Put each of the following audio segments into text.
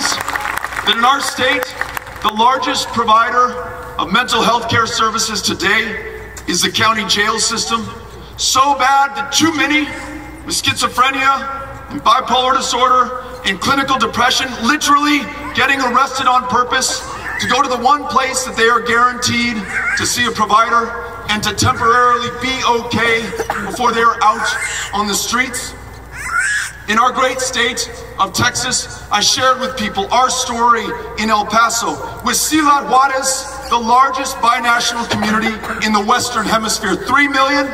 citizens that in our state, the largest provider of mental health care services today is the county jail system. So bad that too many with schizophrenia and bipolar disorder and clinical depression literally getting arrested on purpose to go to the one place that they are guaranteed to see a provider and to temporarily be okay before they are out on the streets. In our great state of Texas, I shared with people our story in El Paso with Ciudad Juárez, the largest binational community in the Western Hemisphere. 3 million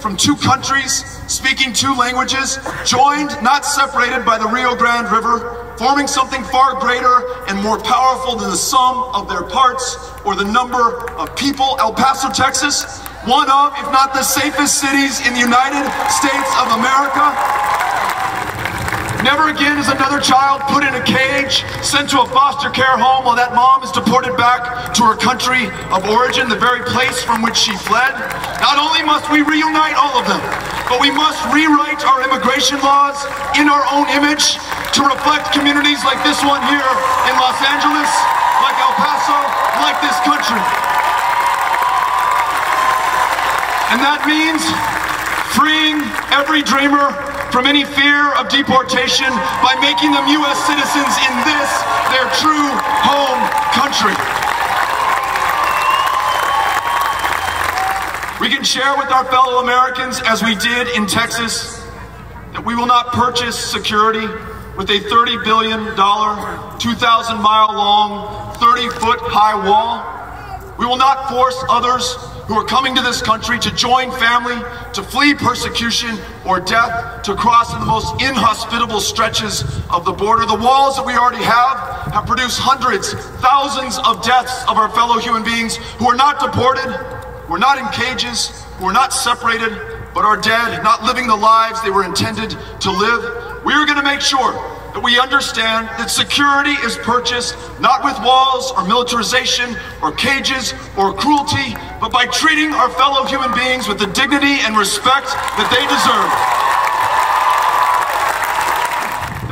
from two countries, speaking two languages, joined, not separated by the Rio Grande River, forming something far greater and more powerful than the sum of their parts or the number of people. El Paso, Texas, one of, if not the safest cities in the United States of America. Never again is another child put in a cage, sent to a foster care home while that mom is deported back to her country of origin, the very place from which she fled. Not only must we reunite all of them, but we must rewrite our immigration laws in our own image to reflect communities like this one here in Los Angeles, like El Paso, like this country. And that means freeing every dreamer from any fear of deportation by making them U.S. citizens in this, their true home country. We can share with our fellow Americans, as we did in Texas, that we will not purchase security with a $30 billion, 2,000-mile-long, 30-foot-high wall. We will not force others who are coming to this country to join family, to flee persecution or death, to cross the most inhospitable stretches of the border. The walls that we already have produced hundreds, thousands of deaths of our fellow human beings who are not deported, who are not in cages, who are not separated, but are dead, not living the lives they were intended to live. We are going to make sure that we understand that security is purchased not with walls or militarization or cages or cruelty, but by treating our fellow human beings with the dignity and respect that they deserve.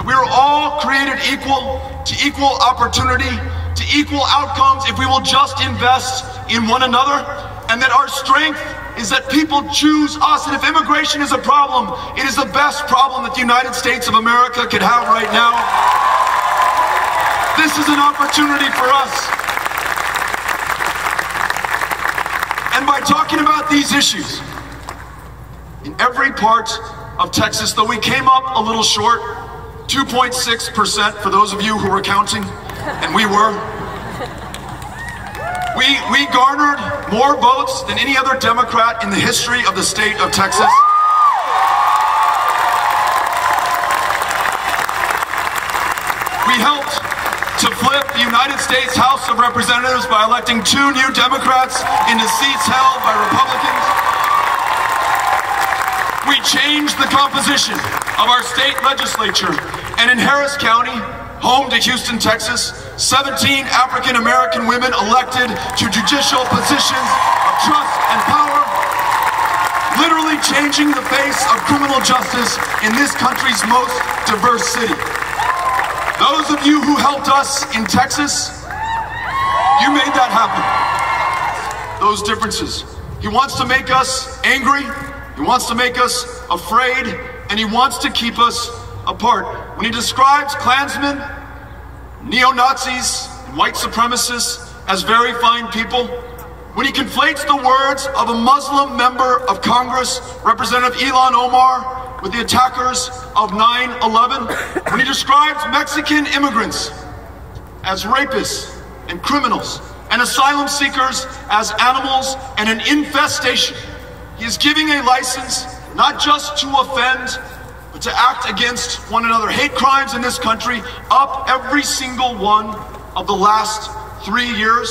That we are all created equal, to equal opportunity, to equal outcomes if we will just invest in one another, and that our strength is that people choose us, and if immigration is a problem, it is the best problem that the United States of America could have right now. This is an opportunity for us. And by talking about these issues, in every part of Texas, though we came up a little short, 2.6% for those of you who were counting, and we were, we garnered more votes than any other Democrat in the history of the state of Texas. We helped to flip the United States House of Representatives by electing two new Democrats into seats held by Republicans. We changed the composition of our state legislature, and in Harris County, home to Houston, Texas, 17 African-American women elected to judicial positions of trust and power, literally changing the face of criminal justice in this country's most diverse city. Those of you who helped us in Texas, you made that happen. Those differences. He wants to make us angry, he wants to make us afraid, and he wants to keep us apart. When he describes Klansmen, neo-Nazis, and white supremacists as very fine people, when he conflates the words of a Muslim member of Congress, Representative Ilhan Omar, with the attackers of 9/11, when he describes Mexican immigrants as rapists and criminals, and asylum seekers as animals and an infestation, he is giving a license not just to offend, but to act against one another. Hate crimes in this country up every single one of the last 3 years.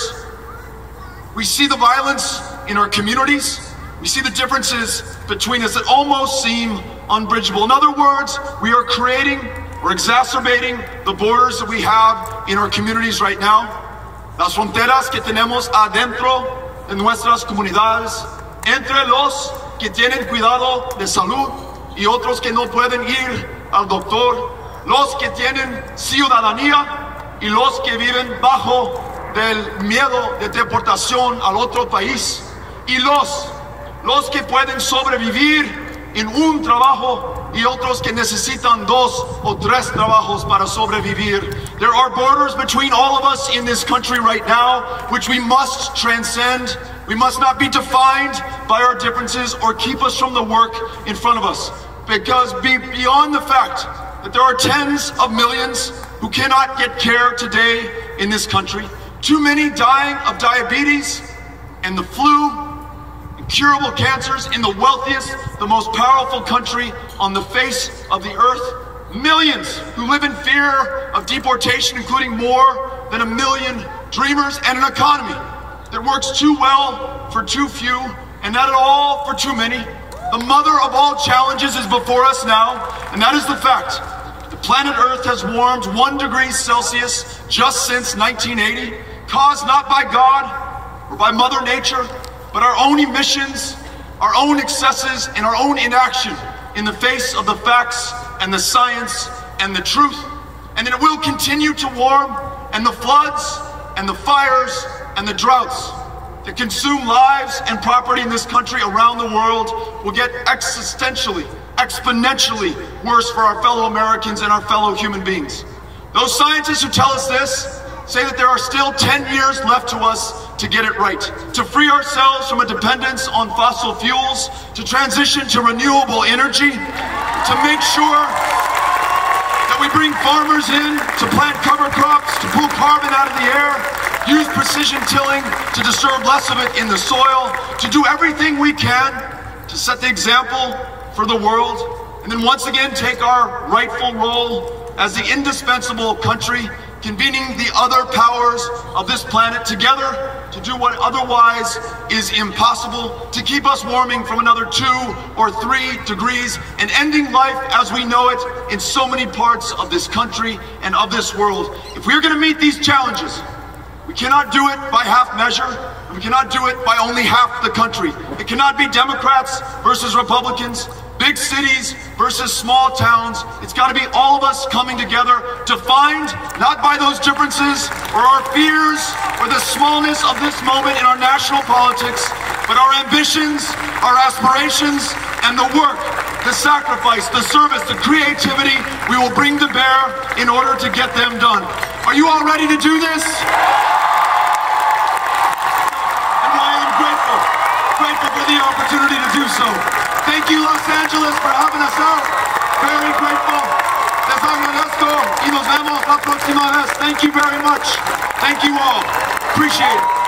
We see the violence in our communities. We see the differences between us that almost seem unbridgeable. In other words, we are creating or exacerbating the borders that we have in our communities right now. Las fronteras que tenemos adentro de nuestras comunidades, entre los que tienen cuidado de salud, y otros que no pueden ir al doctor, los que tienen ciudadanía y los que viven bajo del miedo de deportación al otro país, y los que pueden sobrevivir en un trabajo y otros que necesitan dos o tres trabajos para sobrevivir. There are borders between all of us in this country right now, which we must transcend. We must not be defined by our differences or keep us from the work in front of us. Because beyond the fact that there are tens of millions who cannot get care today in this country, too many dying of diabetes and the flu, incurable cancers in the wealthiest, the most powerful country on the face of the earth, millions who live in fear of deportation, including more than 1 million dreamers, and an economy that works too well for too few and not at all for too many. The mother of all challenges is before us now, and that is the fact. The planet Earth has warmed 1°C just since 1980, caused not by God or by Mother Nature, but our own emissions, our own excesses, and our own inaction in the face of the facts and the science and the truth. And it will continue to warm, and the floods and the fires and the droughts that consume lives and property in this country around the world will get existentially, exponentially worse for our fellow Americans and our fellow human beings. Those scientists who tell us this say that there are still 10 years left to us to get it right, to free ourselves from a dependence on fossil fuels, to transition to renewable energy, to make sure that we bring farmers in to plant cover crops, to pull carbon out of the air, use precision tilling to disturb less of it in the soil, to do everything we can to set the example for the world, and then once again take our rightful role as the indispensable country convening the other powers of this planet together to do what otherwise is impossible, to keep us warming from another 2 or 3 degrees and ending life as we know it in so many parts of this country and of this world. If we're going to meet these challenges, we cannot do it by half measure, and we cannot do it by only half the country. It cannot be Democrats versus Republicans, big cities versus small towns. It's got to be all of us coming together, defined not by those differences or our fears or the smallness of this moment in our national politics, but our ambitions, our aspirations, and the work, the sacrifice, the service, the creativity we will bring to bear in order to get them done. Are you all ready to do this? For the opportunity to do so. Thank you, Los Angeles, for having us out. Very grateful. Les agradezco y nos vemos la próxima vez. Thank you very much. Thank you all. Appreciate it.